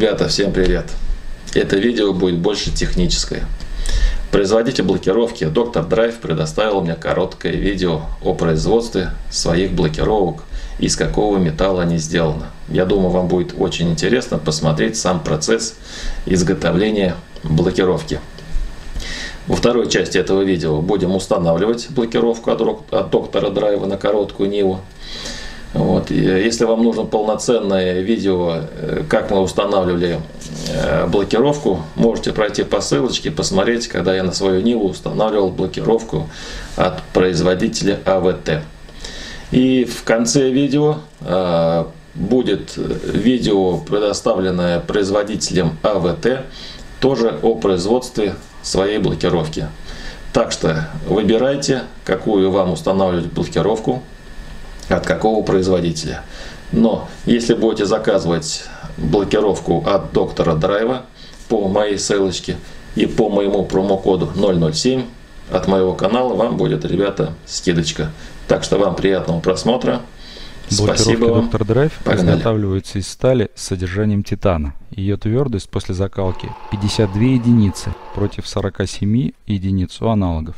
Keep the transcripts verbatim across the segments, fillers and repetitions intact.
Ребята, всем привет! Это видео будет больше техническое. Производитель блокировки Доктор Драйв предоставил мне короткое видео о производстве своих блокировок, из какого металла они сделаны. Я думаю, вам будет очень интересно посмотреть сам процесс изготовления блокировки. Во второй части этого видео будем устанавливать блокировку от Доктора Драйва на короткую Ниву. Вот. Если вам нужно полноценное видео, как мы устанавливали блокировку, можете пройти по ссылочке, посмотреть, когда я на свою Ниву устанавливал блокировку от производителя А В Т. И в конце видео будет видео, предоставленное производителем А В Т, тоже о производстве своей блокировки. Так что выбирайте, какую вам устанавливать блокировку, от какого производителя. Но если будете заказывать блокировку от Доктора Драйва по моей ссылочке и по моему промокоду ноль ноль семь от моего канала, вам будет, ребята, скидочка. Так что вам приятного просмотра. Спасибо вам. Доктор Драйв изготавливается из стали с содержанием титана. Ее твердость после закалки пятьдесят две единицы против сорок семь единиц у аналогов.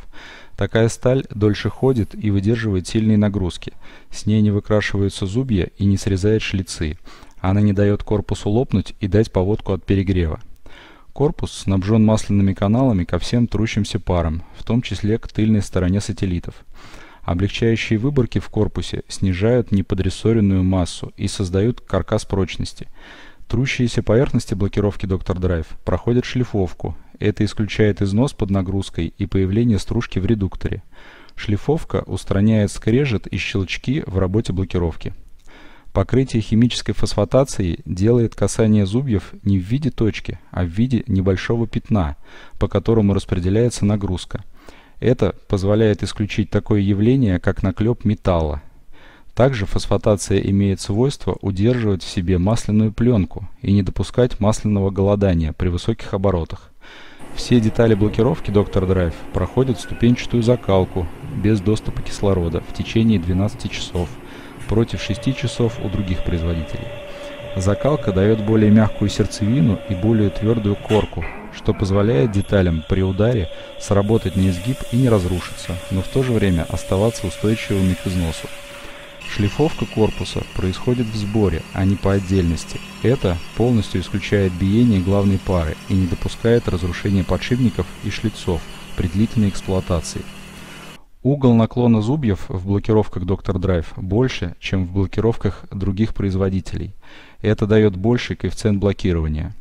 Такая сталь дольше ходит и выдерживает сильные нагрузки. С ней не выкрашиваются зубья и не срезает шлицы. Она не дает корпусу лопнуть и дать поводку от перегрева. Корпус снабжен масляными каналами ко всем трущимся парам, в том числе к тыльной стороне сателлитов. Облегчающие выборки в корпусе снижают неподрессоренную массу и создают каркас прочности. Трущиеся поверхности блокировки Доктор Драйв проходят шлифовку. Это исключает износ под нагрузкой и появление стружки в редукторе. Шлифовка устраняет скрежет и щелчки в работе блокировки. Покрытие химической фосфатацией делает касание зубьев не в виде точки, а в виде небольшого пятна, по которому распределяется нагрузка. Это позволяет исключить такое явление, как наклеп металла. Также фосфатация имеет свойство удерживать в себе масляную пленку и не допускать масляного голодания при высоких оборотах. Все детали блокировки Доктор Драйв проходят ступенчатую закалку без доступа кислорода в течение двенадцати часов против шести часов у других производителей. Закалка дает более мягкую сердцевину и более твердую корку, что позволяет деталям при ударе сработать на изгиб и не разрушиться, но в то же время оставаться устойчивыми к износу. Шлифовка корпуса происходит в сборе, а не по отдельности. Это полностью исключает биение главной пары и не допускает разрушения подшипников и шлицов при длительной эксплуатации. Угол наклона зубьев в блокировках Доктор Драйв больше, чем в блокировках других производителей. Это дает больший коэффициент блокирования.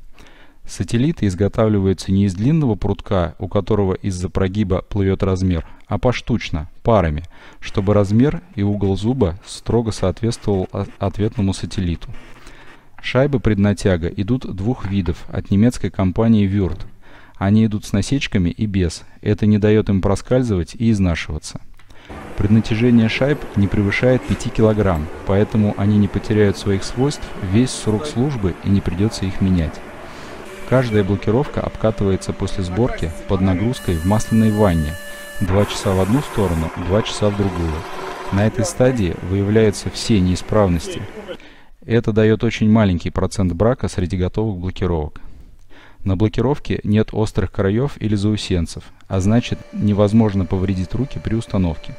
Сателлиты изготавливаются не из длинного прутка, у которого из-за прогиба плывет размер, а поштучно, парами, чтобы размер и угол зуба строго соответствовал ответному сателлиту. Шайбы преднатяга идут двух видов от немецкой компании Вюрт. Они идут с насечками и без, это не дает им проскальзывать и изнашиваться. Преднатяжение шайб не превышает пяти килограмм, поэтому они не потеряют своих свойств весь срок службы и не придется их менять. Каждая блокировка обкатывается после сборки под нагрузкой в масляной ванне, два часа в одну сторону, два часа в другую. На этой стадии выявляются все неисправности. Это дает очень маленький процент брака среди готовых блокировок. На блокировке нет острых краев или заусенцев, а значит, невозможно повредить руки при установке.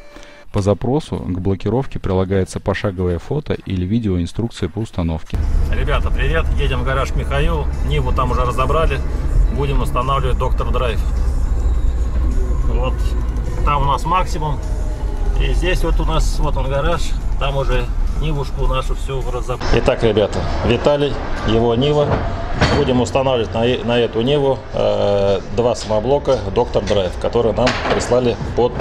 По запросу к блокировке прилагается пошаговое фото или видеоинструкция по установке. Ребята, привет! Едем в гараж к Михаилу. Ниву там уже разобрали. Будем устанавливать Доктор Драйв. Вот. Там у нас максимум. И здесь вот у нас, вот он гараж. Там уже Нивушку нашу всю разобрали. Итак, ребята, Виталий, его Нива. Будем устанавливать на, на эту Ниву э, два самоблока Доктор Драйв, которые нам прислали под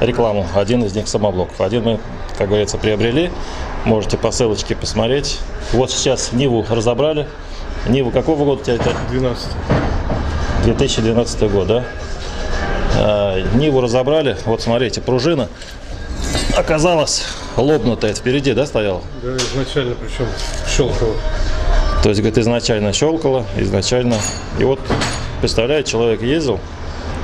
рекламу. Один из них самоблоков. Один мы, как говорится, приобрели. Можете по ссылочке посмотреть. Вот сейчас Ниву разобрали. Ниву какого года у тебя это? двенадцатый. две тысячи двенадцатый год, да? А, Ниву разобрали. Вот смотрите, пружина оказалась лопнутая. Впереди, да, стояла? Да, изначально причем щелкала. То есть, говорит, изначально щелкала, изначально. И вот, представляете, человек ездил,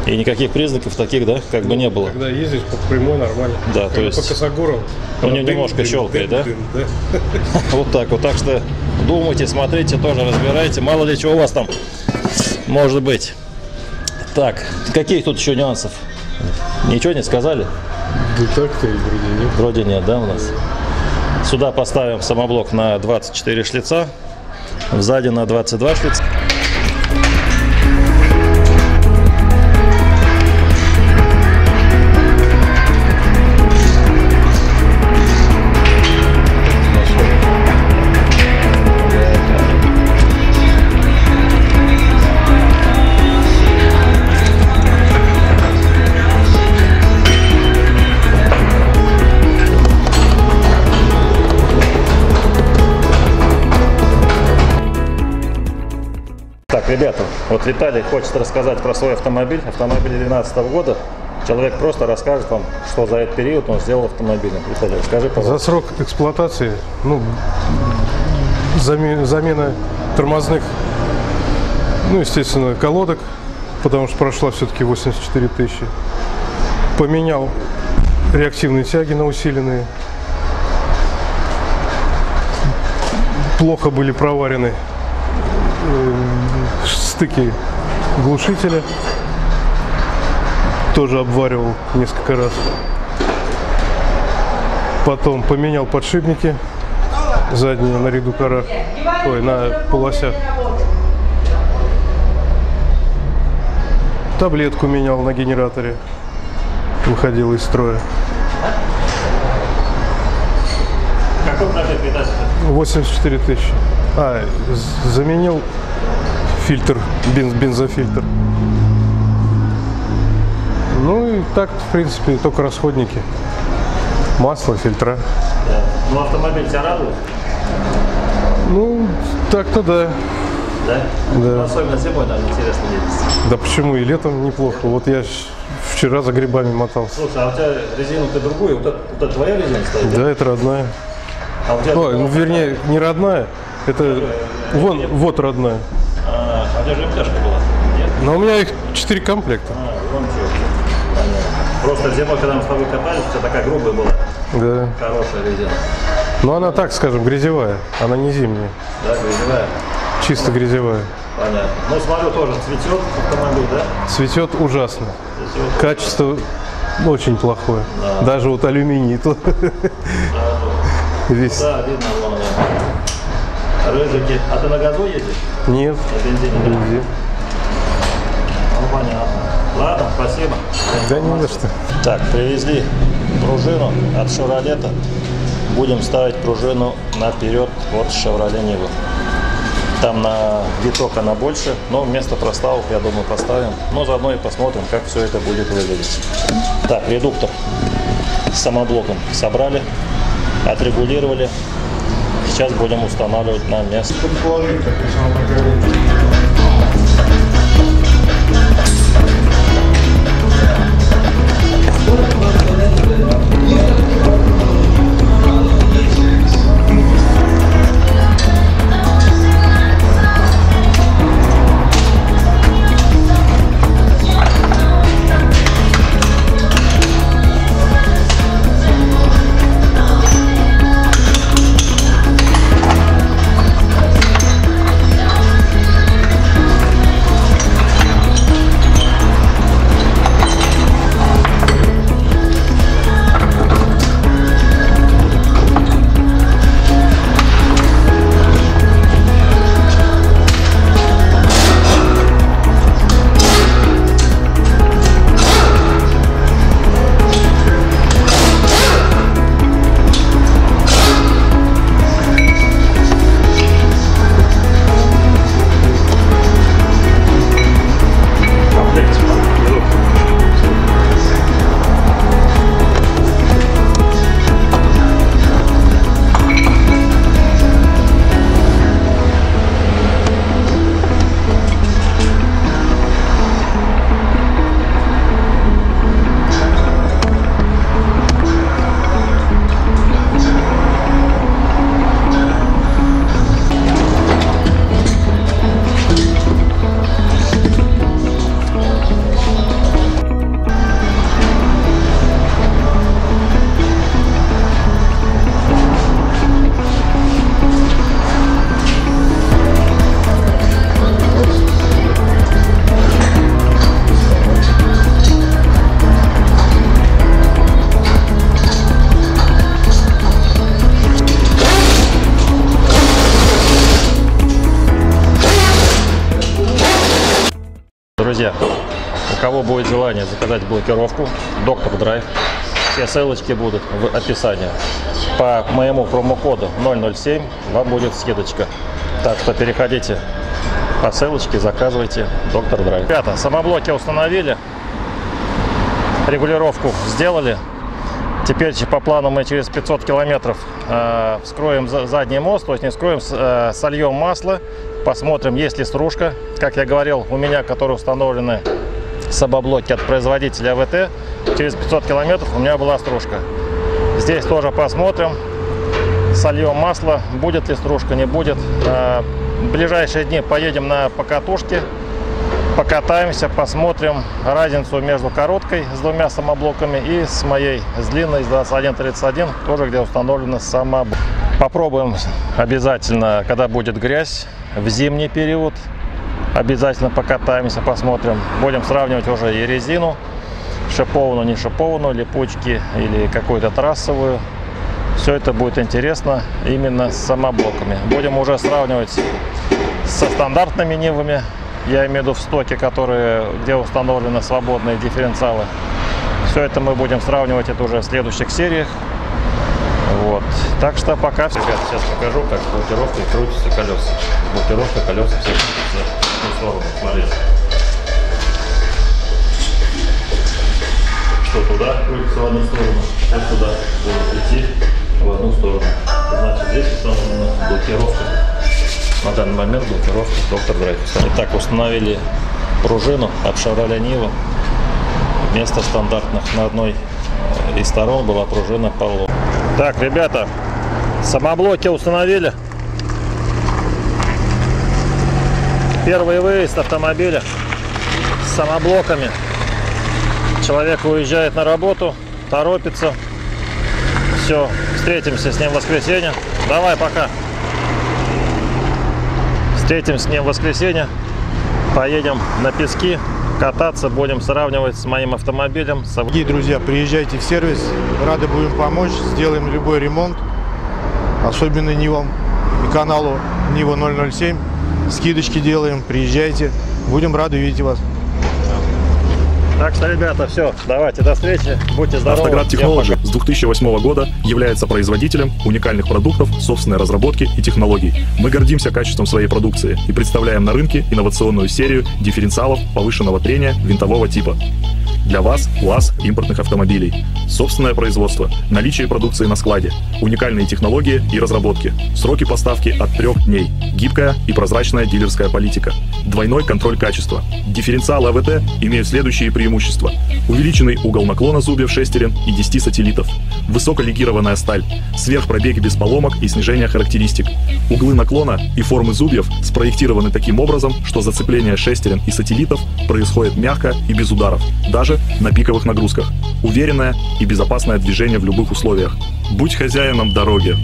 И никаких признаков таких, да, как ну, бы не было. Когда ездишь по прямой нормально. Да, когда то есть по Косогорову. Ну, дым, немножко дым, щелкает, дым, да? Дым, да? Вот так вот. Так что думайте, смотрите, тоже разбирайте. Мало ли чего у вас там может быть. Так, какие тут еще нюансов? Ничего не сказали? Да так-то и вроде нет. Вроде нет, да, у нас? Сюда поставим самоблок на двадцать четыре шлица, сзади на двадцать два шлица. Ребята, вот Виталий хочет рассказать про свой автомобиль, автомобиль две тысячи двенадцатого года. Человек просто расскажет вам, что за этот период он сделал автомобилем. Виталий, расскажи, пожалуйста. За срок эксплуатации, ну, замена, замена тормозных, ну, естественно, колодок, потому что прошла все-таки восемьдесят четыре тысячи. Поменял реактивные тяги на усиленные. Плохо были проварены стыки глушителя, тоже обваривал несколько раз. Потом поменял подшипники задние на редукорах, ой, на полосях. Таблетку менял на генераторе, выходил из строя. Какой пробег передачи? восемьдесят четыре тысячи. А, заменил фильтр, бенз, бензофильтр. Ну и так, в принципе, только расходники. Масло, фильтра. Да. Ну, автомобиль тебя радует? Ну, так-то да. Да? Да. Особенно зимой, наверное, интересно ездить. Да почему? И летом неплохо. Вот я вчера за грибами мотался. Слушай, а у тебя резину-то другую? Вот это, вот это твоя резина стоит? Да, это родная. А у тебя Ой, ну, вернее, не родная. Это да, вон, нет. Вот родная. А, а у тебя же МТ-шка была? Нет? Но у меня их четыре комплекта. А, вон что. Просто зимой, когда мы с тобой катались, у тебя такая грубая была. Да. Хорошая резина. Но она, так скажем, грязевая. Она не зимняя. Да, грязевая? Чисто ну, грязевая. Понятно. Ну, смотрю, тоже цветет автомобиль, да? Цветет ужасно. Цветет Качество ужасно. Очень плохое. Да. Даже вот алюминий тут. Да, весь. Да, видно, вон, да. Рыжики. А ты на газу едешь? Нет. На бензине? Да? Бензин. Ну, понятно. Ладно, спасибо. Да не за что. Так, привезли пружину от Шевролета. Будем ставить пружину наперед от Шевроле Нивы. Там на виток она больше, но вместо проставок, я думаю, поставим. Но заодно и посмотрим, как все это будет выглядеть. Так, редуктор с самоблоком собрали, отрегулировали. Сейчас будем устанавливать на место. друзья, у кого будет желание заказать блокировку Доктор Драйв, все ссылочки будут в описании. По моему промокоду ноль ноль семь вам будет скидочка. Так что переходите по ссылочке, заказывайте Доктор Драйв. Ребята, самоблоки установили, регулировку сделали. Теперь по плану мы через пятьсот километров э, вскроем задний мост, то есть не вскроем, э, сольем масло, посмотрим, есть ли стружка. Как я говорил, у меня, которые установлены самоблоки от производителя АВТ, через пятьсот километров у меня была стружка. Здесь тоже посмотрим, сольем масло, будет ли стружка, не будет. Э, в ближайшие дни поедем на покатушки, покатаемся, посмотрим разницу между короткой с двумя самоблоками и с моей, с длинной, с двадцать один тридцать один, тоже где установлена самоблок. Попробуем обязательно, когда будет грязь, в зимний период, обязательно покатаемся, посмотрим. Будем сравнивать уже и резину, шипованную, не шипованную, липучки или какую-то трассовую. Все это будет интересно именно с самоблоками. Будем уже сравнивать со стандартными Нивами. Я имею в виду в стоке, которые, где установлены свободные дифференциалы. Все это мы будем сравнивать это уже в следующих сериях. Вот. Так что пока. Ребят, сейчас покажу, как блокировкой крутятся колеса. Блокировка колеса все крутятся в сторону. Смотрите. Что туда крутится в одну сторону, что туда будет идти в одну сторону. Значит, здесь установлена блокировка. На данный момент блокировка Доктор Драйв. Итак, установили пружину от Шевроля Нива. Вместо стандартных на одной из сторон была пружина поло. Так, ребята, самоблоки установили. Первый выезд автомобиля с самоблоками. Человек уезжает на работу, торопится. Все, встретимся с ним в воскресенье. Давай, пока. Встретим с ним в воскресенье, поедем на пески, кататься, будем сравнивать с моим автомобилем. Дорогие друзья, приезжайте в сервис, рады будем помочь, сделаем любой ремонт, особенно Нивам и каналу Нива ноль ноль семь, скидочки делаем, приезжайте, будем рады видеть вас. Так что, ребята, все, давайте, до встречи, будьте здоровы. Автоград Технологии с две тысячи восьмого года является производителем уникальных продуктов собственной разработки и технологий. Мы гордимся качеством своей продукции и представляем на рынке инновационную серию дифференциалов повышенного трения винтового типа. Для вас класс импортных автомобилей. Собственное производство, наличие продукции на складе, уникальные технологии и разработки, сроки поставки от трех дней, гибкая и прозрачная дилерская политика, двойной контроль качества. Дифференциалы АВТ имеют следующие преимущества. Преимущества. Увеличенный угол наклона зубьев шестерен и десяти сателлитов. Высоколегированная сталь. Сверхпробеги без поломок и снижение характеристик. Углы наклона и формы зубьев спроектированы таким образом, что зацепление шестерен и сателлитов происходит мягко и без ударов, даже на пиковых нагрузках. Уверенное и безопасное движение в любых условиях. Будь хозяином дороги!